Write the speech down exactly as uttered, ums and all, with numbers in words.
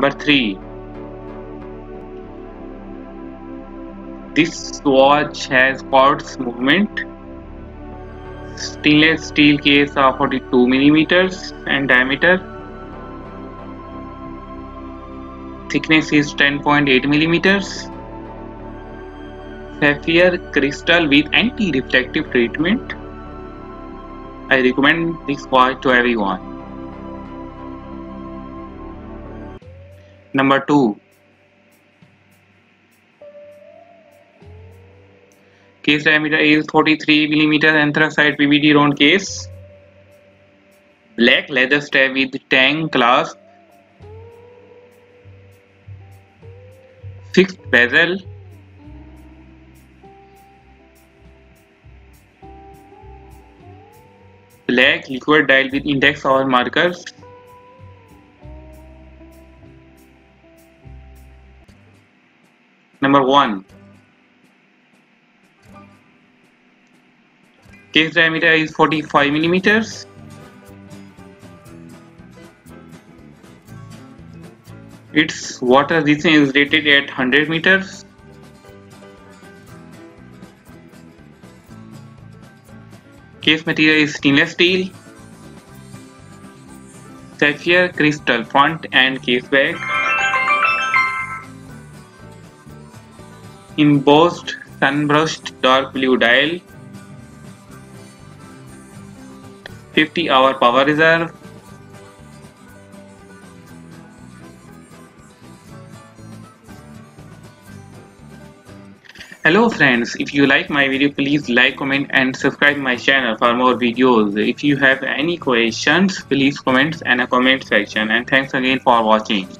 number three. This watch has quartz movement. Stainless steel case of forty-two millimeters and diameter. Thickness is ten point eight millimeters. Sapphire crystal with anti-reflective treatment. I recommend this watch to everyone. Number two. Case diameter is forty-three millimeter anthracite P V D round case. Black leather strap with tang clasp. Fixed bezel. Black liquid dial with index or markers. Number one. Case diameter is forty-five millimeters. Its water resistance is rated at one hundred meters. Case material is stainless steel. Sapphire crystal front and case back. Embossed sunbrushed dark blue dial. fifty hour power reserve. Hello friends, if you like my video, please like, comment and subscribe my channel for more videos. If you have any questions, please comment in the comment section, and thanks again for watching.